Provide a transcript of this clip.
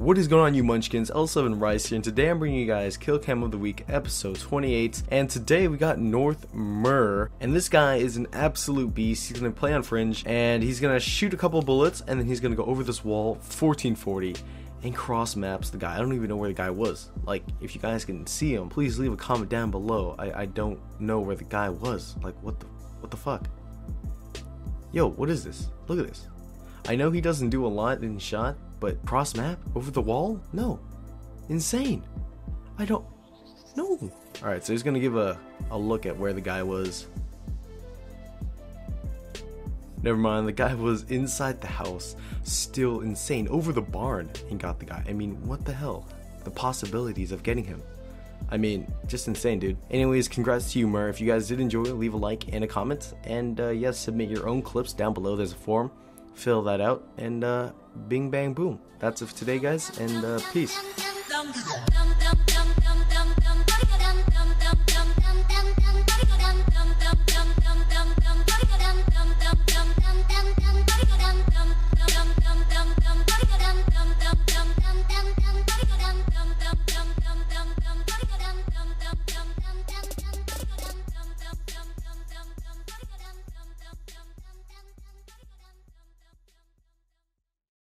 What is going on, you munchkins? L7 Ricee here, and today I'm bringing you guys Kill Cam of the Week, episode 28. And today we got North Murr, and this guy is an absolute beast. He's gonna play on Fringe, and he's gonna shoot a couple bullets, and then he's gonna go over this wall, 1440, and cross maps the guy. I don't even know where the guy was. Like, if you guys can see him, please leave a comment down below. I don't know where the guy was. Like, what the fuck? Yo, what is this? Look at this. I know he doesn't do a lot in shot, but cross map over the wall? No. Insane. I don't know. All right, so he's gonna give a look at where the guy was. Never mind, the guy was inside the house. Still insane, over the barn, and got the guy. I mean, what the hell? The possibilities of getting him. I mean, just insane, dude. Anyways, congrats to you, Murr. If you guys did enjoy, leave a like and a comment, and yes, submit your own clips down below. There's a form. Fill that out, and bing bang boom. That's it for today, guys, and peace.